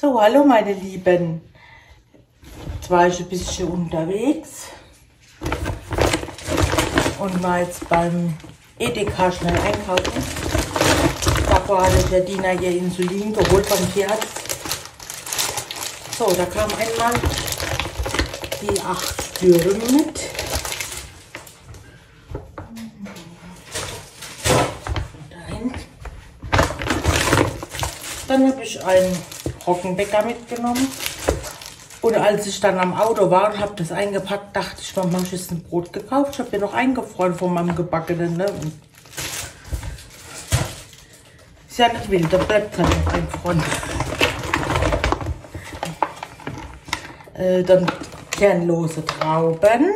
So, hallo meine Lieben. Jetzt war ich ein bisschen unterwegs und war jetzt beim EDEKA schnell einkaufen. Davor hatte der Dina ihr Insulin geholt vom Tierarzt. So, da kam einmal die 8 Türen mit. Dann habe ich einen Roggenbäcker mitgenommen. Und als ich dann am Auto war und habe das eingepackt, dachte ich, Mama, ich habe ein Brot gekauft. Ich habe mir noch eingefroren von meinem Gebackenen. Ne? Ist ja nicht wild, da bleibt es halt noch eingefroren. Dann kernlose Trauben.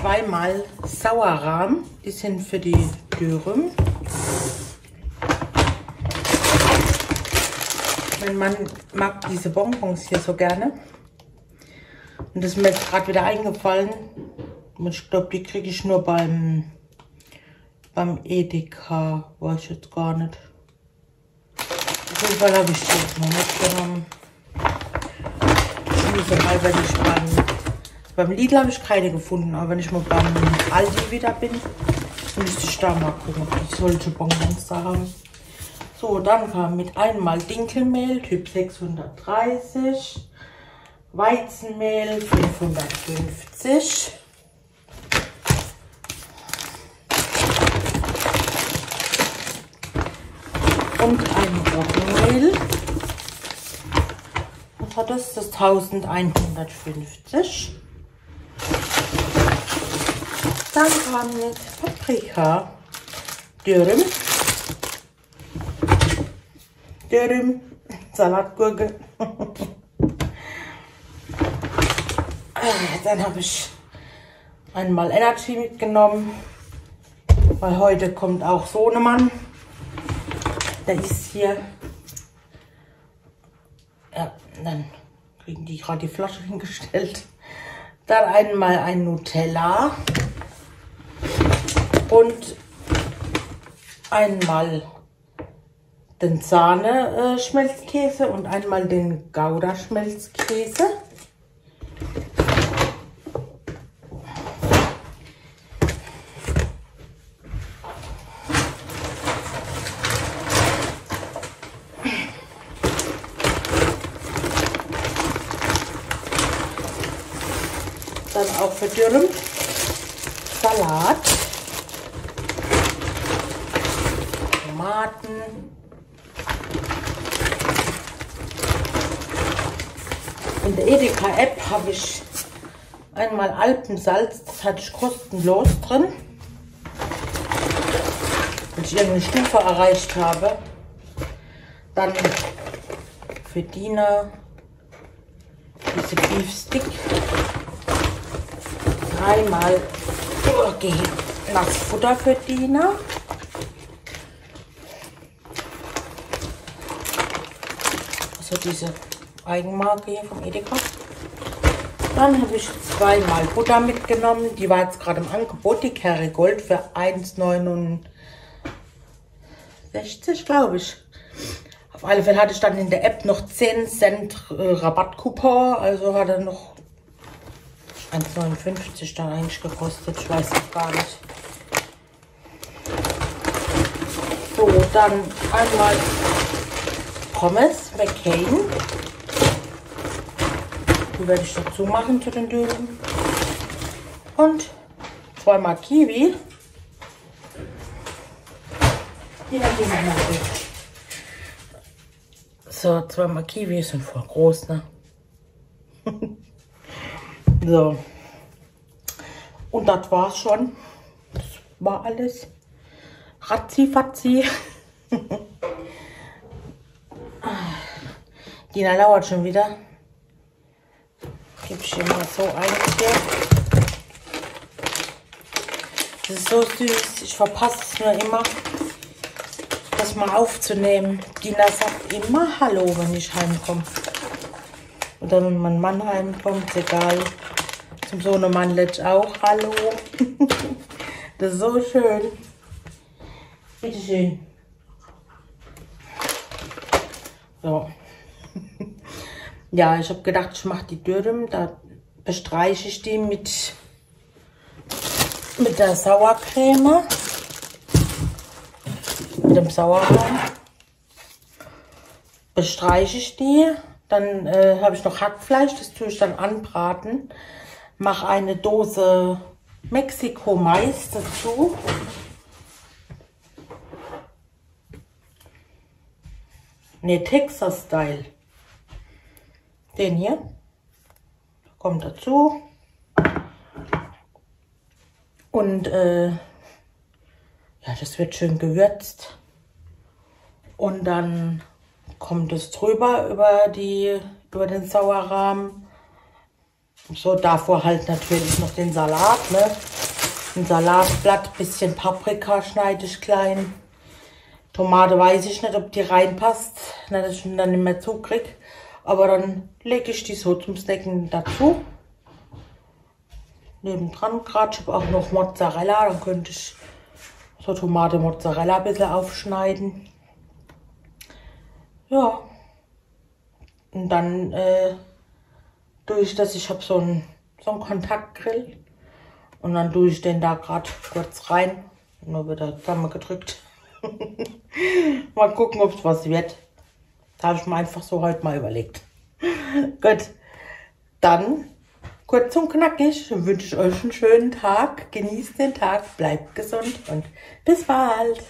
Zweimal Sauerrahm, die sind für die Dürüm. Mein Mann mag diese Bonbons hier so gerne. Und das ist mir jetzt gerade wieder eingefallen. Und ich glaube, die kriege ich nur beim EDEKA. Weiß ich jetzt gar nicht. Auf jeden Fall habe ich die jetzt noch mitgenommen. Ich muss mal, wenn ich beim Lidl habe ich keine gefunden, aber wenn ich mal beim Aldi wieder bin, müsste ich da mal gucken, ob ich solche Bonbons da haben. So, dann kam mit einmal Dinkelmehl, Typ 630, Weizenmehl, 550, und ein Rochenmehl. Was hat das? Das 1150. Dann kam mit Paprika Dürüm, Salatgurke. Dann habe ich einmal Energy mitgenommen, weil heute kommt auch so ein Mann. Der ist hier. Ja, dann kriegen die gerade die Flasche hingestellt. Dann einmal ein Nutella. Und einmal den Sahne-Schmelzkäse und einmal den Gouda-Schmelzkäse. Dann auch für Dürüm Salat, Tomaten, in der EDEKA-App habe ich einmal Alpensalz, das hatte ich kostenlos drin, wenn ich irgendeine Stufe erreicht habe. Dann für Dina diese Beefstick. Einmal Nassfutter für Dina. Also diese Eigenmarke hier vom EDEKA. Dann habe ich zweimal Butter mitgenommen. Die war jetzt gerade im Angebot, die Kerry Gold für 1,69 glaube ich. Auf alle Fälle hatte ich dann in der App noch 10 Cent Rabattcoupon, also hatte noch 1,59 dann eigentlich gekostet, ich weiß es gar nicht. So, dann einmal Pommes McCain. Die werde ich dazu machen zu den Dürüm. Und zweimal Kiwi. Die werde ich machen. So, zweimal Kiwi sind voll groß, ne? So, und das war's schon. Das war alles. Ratzi-Fatzi. Dina lauert schon wieder. Gib ich hier mal so eins hier. Das ist so süß. Ich verpasse es nur immer, das mal aufzunehmen. Dina sagt immer Hallo, wenn ich heimkomme. Und dann, wenn mein Mann heimkommt, ist egal. Zum Sohnemann lädt auch Hallo. Das ist so schön. Bitte schön. So. Ja, ich habe gedacht, ich mache die Dürüm, da bestreiche ich die mit der Sauercreme, mit dem Sauerrahm. Bestreiche ich die, dann habe ich noch Hackfleisch, das tue ich dann anbraten. Mache eine Dose Mexiko-Mais dazu. Ne, Texas-Style. Den hier. Kommt dazu. Und ja, das wird schön gewürzt. Und dann kommt es drüber über den Sauerrahm. So, davor halt natürlich noch den Salat, ne? Ein Salatblatt, bisschen Paprika schneide ich klein. Tomate weiß ich nicht, ob die reinpasst, ne, dass ich den dann nicht mehr zukriege. Aber dann lege ich die so zum Snacken dazu. Nebendran gerade, ich habe auch noch Mozzarella, dann könnte ich so Tomate, Mozzarella ein bisschen aufschneiden. Ja, und dann durch das, ich habe so einen Kontaktgrill und dann tue ich den da gerade kurz rein, nur wieder Klammer gedrückt. Mal gucken, ob es was wird. Da habe ich mir einfach so heute mal überlegt. Gut, dann kurz und knackig wünsche ich euch einen schönen Tag. Genießt den Tag, bleibt gesund und bis bald.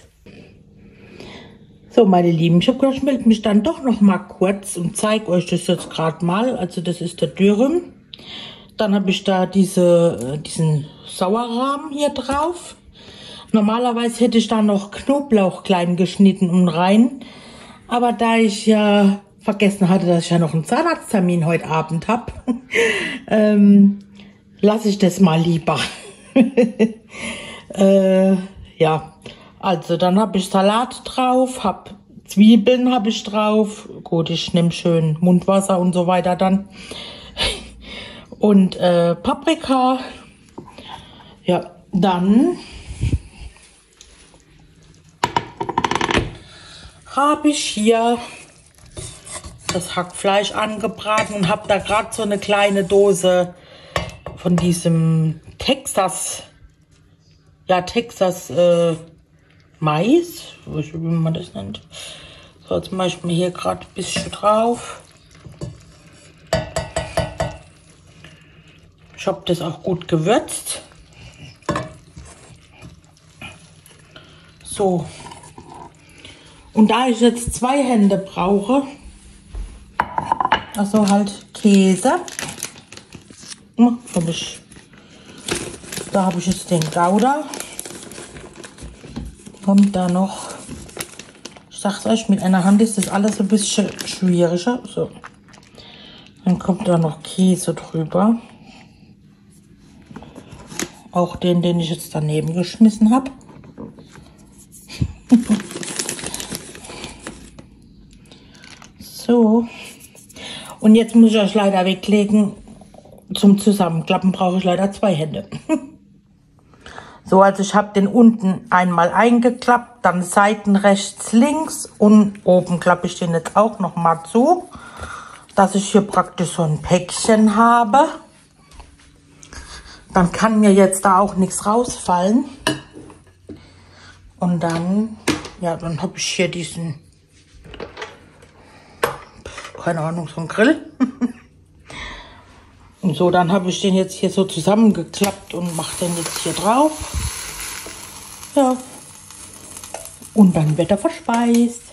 So, meine Lieben, ich habe gedacht, ich melde mich dann doch noch mal kurz und zeige euch das jetzt gerade mal. Also das ist der Dürüm. Dann habe ich da diesen Sauerrahm hier drauf. Normalerweise hätte ich da noch Knoblauch klein geschnitten und rein. Aber da ich ja vergessen hatte, dass ich ja noch einen Zahnarzttermin heute Abend habe, lasse ich das mal lieber. Ja, also dann habe ich Salat drauf, habe Zwiebeln habe ich drauf. Gut, ich nehme schön Mundwasser und so weiter dann. Und Paprika. Ja, dann habe ich hier das Hackfleisch angebraten und habe da gerade so eine kleine Dose von diesem Texas Mais, wie man das nennt. So, jetzt mache ich mir hier gerade ein bisschen drauf. Ich habe das auch gut gewürzt. So. Und da ich jetzt zwei Hände brauche, also halt Käse, da habe ich jetzt den Gouda, kommt da noch, ich sag's euch, mit einer Hand ist das alles ein bisschen schwieriger, so, dann kommt da noch Käse drüber, auch den ich jetzt daneben geschmissen habe. So, und jetzt muss ich euch leider weglegen, zum Zusammenklappen brauche ich leider zwei Hände. So, also ich habe den unten einmal eingeklappt, dann Seiten rechts, links und oben klappe ich den jetzt auch nochmal zu, dass ich hier praktisch so ein Päckchen habe. Dann kann mir jetzt da auch nichts rausfallen. Und dann, ja, dann habe ich hier diesen... keine Ahnung, so ein Grill. Und so, dann habe ich den jetzt hier so zusammengeklappt und mache den jetzt hier drauf. Ja. Und dann wird er verspeist.